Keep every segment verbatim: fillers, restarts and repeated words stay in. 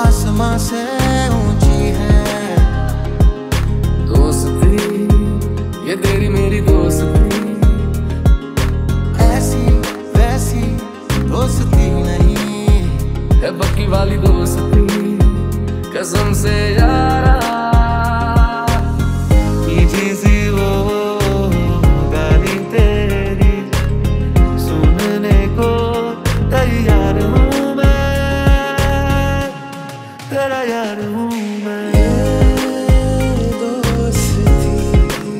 आसमां से ऊंची है दोस्ती ये तेरी मेरी दोस्ती, ऐसी वैसी दोस्ती नहीं है बक्की वाली दोस्ती। कसम से यारा पीछे से वो गाली तेरी सुनने को तैयार हूँ, तेरा यार हूँ मैं। ये दोस्ती हम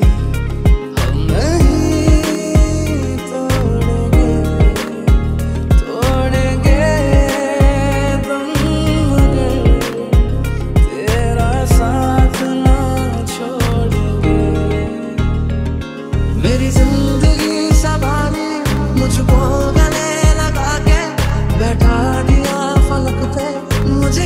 नहीं तोड़ेंगे, तोड़ेंगे तुम मुझे, तेरा साथ ना छोड़ेंगे। मेरी जिंदगी सवारी मुझको गले लगा के बैठा दिया फलक पे, मुझे